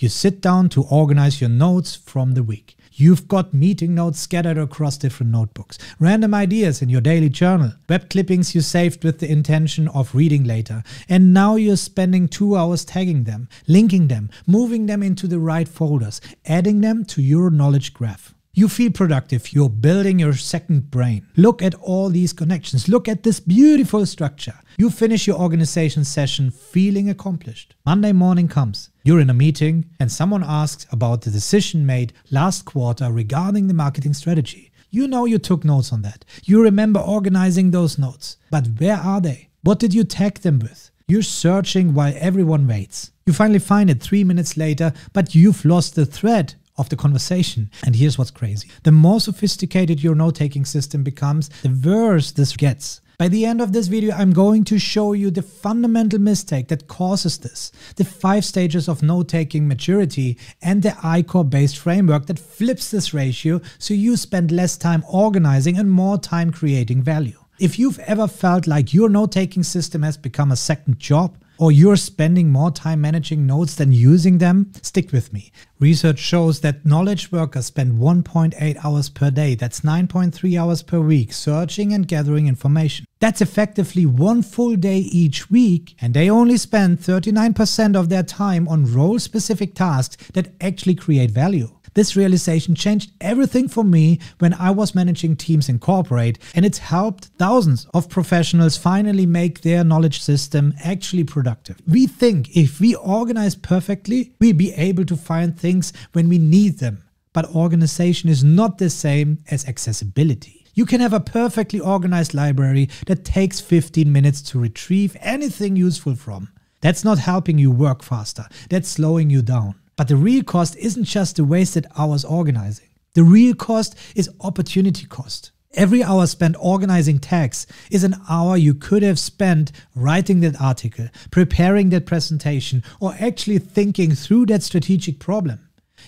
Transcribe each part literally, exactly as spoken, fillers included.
You sit down to organize your notes from the week. You've got meeting notes scattered across different notebooks, random ideas in your daily journal, web clippings you saved with the intention of reading later, and now you're spending two hours tagging them, linking them, moving them into the right folders, adding them to your knowledge graph. You feel productive, you're building your second brain. Look at all these connections, look at this beautiful structure. You finish your organization session feeling accomplished. Monday morning comes, you're in a meeting and someone asks about the decision made last quarter regarding the marketing strategy. You know you took notes on that, you remember organizing those notes, but where are they? What did you tag them with? You're searching while everyone waits. You finally find it three minutes later, but you've lost the thread of the conversation. And here's what's crazy. The more sophisticated your note-taking system becomes, the worse this gets. By the end of this video, I'm going to show you the fundamental mistake that causes this, the five stages of note-taking maturity and the I C O R-based framework that flips this ratio so you spend less time organizing and more time creating value. If you've ever felt like your note-taking system has become a second job, or you're spending more time managing notes than using them, stick with me. Research shows that knowledge workers spend one point eight hours per day, that's nine point three hours per week, searching and gathering information. That's effectively one full day each week, and they only spend thirty-nine percent of their time on role-specific tasks that actually create value. This realization changed everything for me when I was managing teams in corporate, and it's helped thousands of professionals finally make their knowledge system actually productive. We think if we organize perfectly, we'll be able to find things when we need them. But organization is not the same as accessibility. You can have a perfectly organized library that takes fifteen minutes to retrieve anything useful from. That's not helping you work faster, that's slowing you down. But the real cost isn't just the wasted hours organizing. The real cost is opportunity cost. Every hour spent organizing tags is an hour you could have spent writing that article, preparing that presentation, or actually thinking through that strategic problem.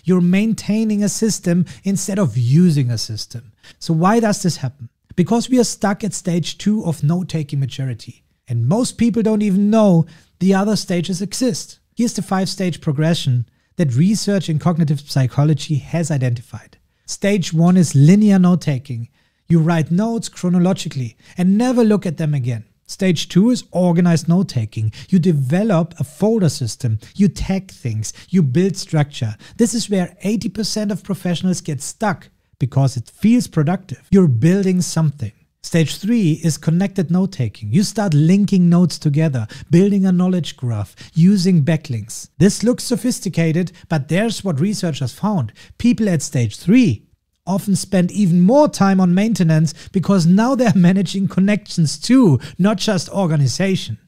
You're maintaining a system instead of using a system. So why does this happen? Because we are stuck at stage two of note-taking maturity. And most people don't even know the other stages exist. Here's the five-stage progression that research in cognitive psychology has identified. Stage one is linear note-taking. You write notes chronologically and never look at them again. Stage two is organized note-taking. You develop a folder system, you tag things, you build structure. This is where eighty percent of professionals get stuck because it feels productive. You're building something. Stage three is connected note-taking. You start linking notes together, building a knowledge graph, using backlinks. This looks sophisticated, but there's what researchers found. People at stage three often spend even more time on maintenance because now they're managing connections too, not just organization.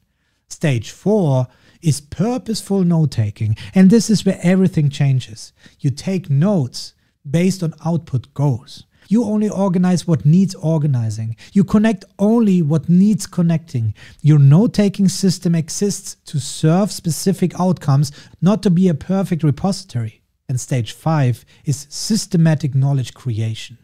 Stage four is purposeful note-taking, and this is where everything changes. You take notes based on output goals. You only organize what needs organizing. You connect only what needs connecting. Your note-taking system exists to serve specific outcomes, not to be a perfect repository. And stage five is systematic knowledge creation.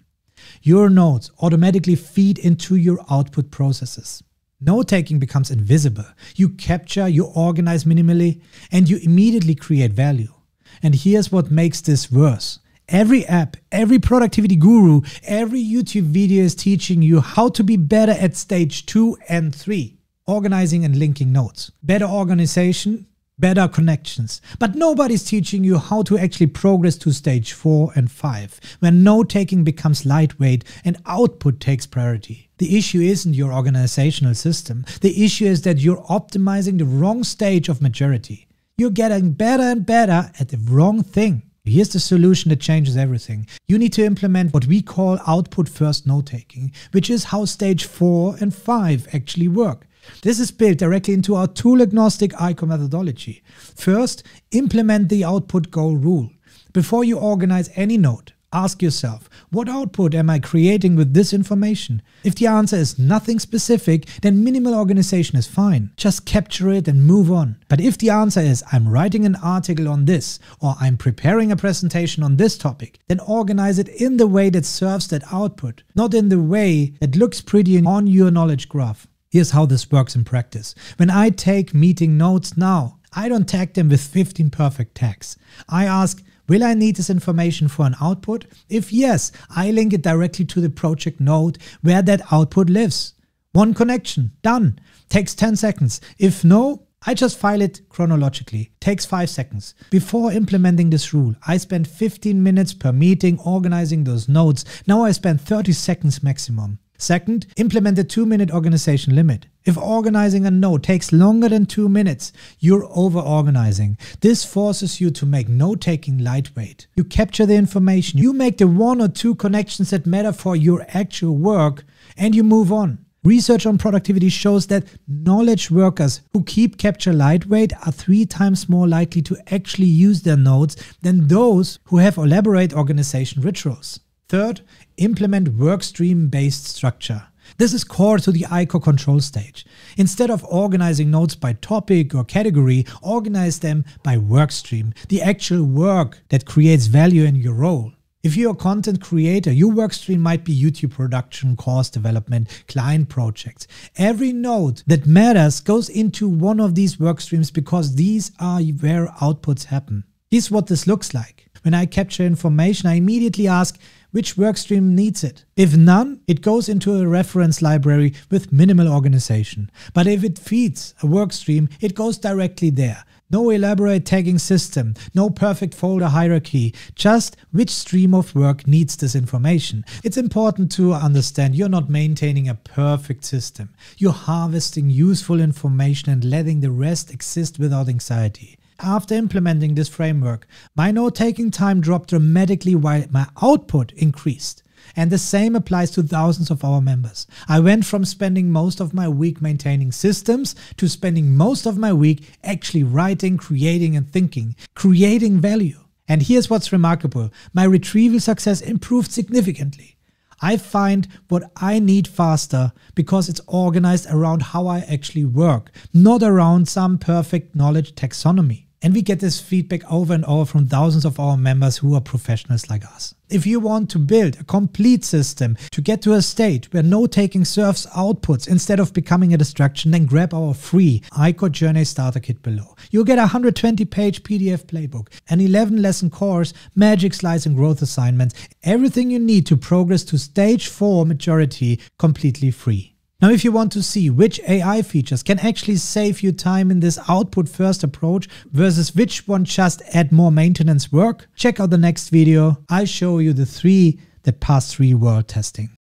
Your notes automatically feed into your output processes. Note-taking becomes invisible. You capture, you organize minimally, and you immediately create value. And here's what makes this worse. Every app, every productivity guru, every YouTube video is teaching you how to be better at stage two and three, organizing and linking notes. Better organization, better connections. But nobody's teaching you how to actually progress to stage four and five, when note-taking becomes lightweight and output takes priority. The issue isn't your organizational system. The issue is that you're optimizing the wrong stage of maturity. You're getting better and better at the wrong thing. Here's the solution that changes everything. You need to implement what we call output-first note-taking, which is how stage four and five actually work. This is built directly into our tool-agnostic I C O R methodology. First, implement the output goal rule. Before you organize any note, ask yourself, what output am I creating with this information? If the answer is nothing specific, then minimal organization is fine. Just capture it and move on. But if the answer is, I'm writing an article on this, or I'm preparing a presentation on this topic, then organize it in the way that serves that output, not in the way that looks pretty on your knowledge graph. Here's how this works in practice. When I take meeting notes now, I don't tag them with fifteen perfect tags. I ask, will I need this information for an output? If yes, I link it directly to the project node where that output lives. One connection, done. Takes ten seconds. If no, I just file it chronologically. Takes five seconds. Before implementing this rule, I spent fifteen minutes per meeting organizing those nodes. Now I spend thirty seconds maximum. Second, implement a two minute organization limit. If organizing a node takes longer than two minutes, you're over-organizing. This forces you to make node-taking lightweight. You capture the information, you make the one or two connections that matter for your actual work, and you move on. Research on productivity shows that knowledge workers who keep capture lightweight are three times more likely to actually use their nodes than those who have elaborate organization rituals. Third, implement work stream-based structure. This is core to the I C O R control stage. Instead of organizing nodes by topic or category, organize them by work stream, the actual work that creates value in your role. If you're a content creator, your workstream might be YouTube production, course development, client projects. Every node that matters goes into one of these workstreams because these are where outputs happen. Here's what this looks like. When I capture information, I immediately ask which workstream needs it. If none, it goes into a reference library with minimal organization. But if it feeds a workstream, it goes directly there. No elaborate tagging system, no perfect folder hierarchy, just which stream of work needs this information. It's important to understand you're not maintaining a perfect system. You're harvesting useful information and letting the rest exist without anxiety. After implementing this framework, my node-taking time dropped dramatically while my output increased. And the same applies to thousands of our members. I went from spending most of my week maintaining systems to spending most of my week actually writing, creating and thinking, creating value. And here's what's remarkable. My retrieval success improved significantly. I find what I need faster because it's organized around how I actually work, not around some perfect knowledge taxonomy. And we get this feedback over and over from thousands of our members who are professionals like us. If you want to build a complete system to get to a state where node-taking serves outputs instead of becoming a distraction, then grab our free I C O R Journey Starter Kit below. You'll get a one hundred twenty page P D F playbook, an eleven lesson course, magic slides and growth assignments, everything you need to progress to stage four maturity completely free. Now, if you want to see which A I features can actually save you time in this output-first approach versus which one just add more maintenance work, check out the next video. I'll show you the three that pass three world testing.